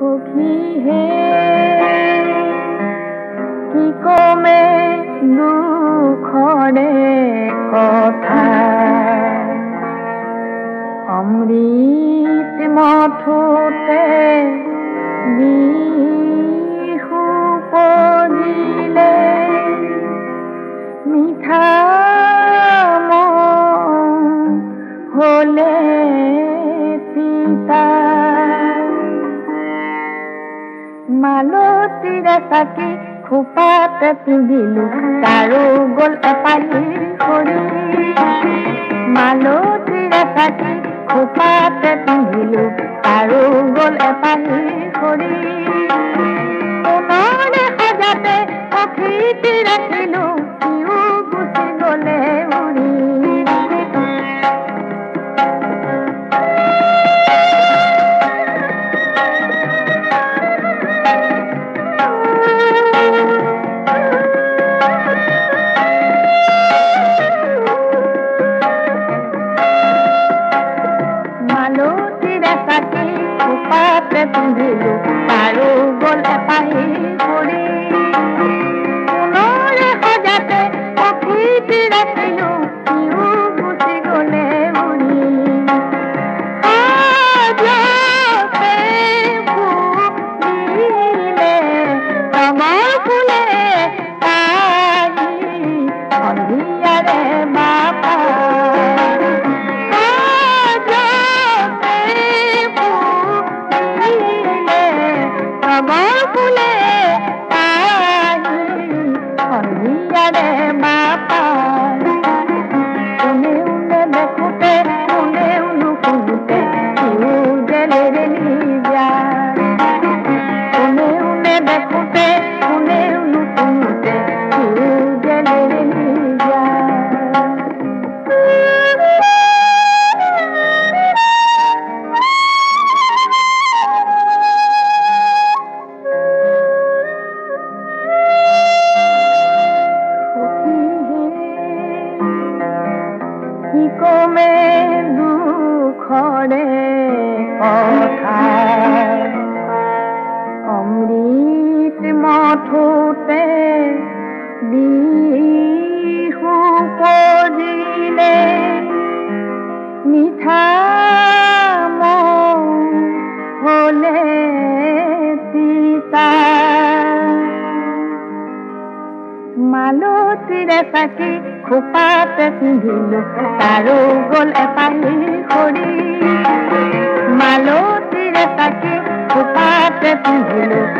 आंखों की है कीकों में दुखड़े कथा अमृत माथोते बिहु पदिले मिठा मन होले पिता मालतीरे साकी खुपात पिंदिलु तारो गोल एपाली खोरी मालतीरे साकी खुपात पिंदिलु तारो गोल एपाली खोरी उनाने हजाते अखीति रखिलु किउ गुसी गोले मालती रे साकी खुपाते पिंधिलु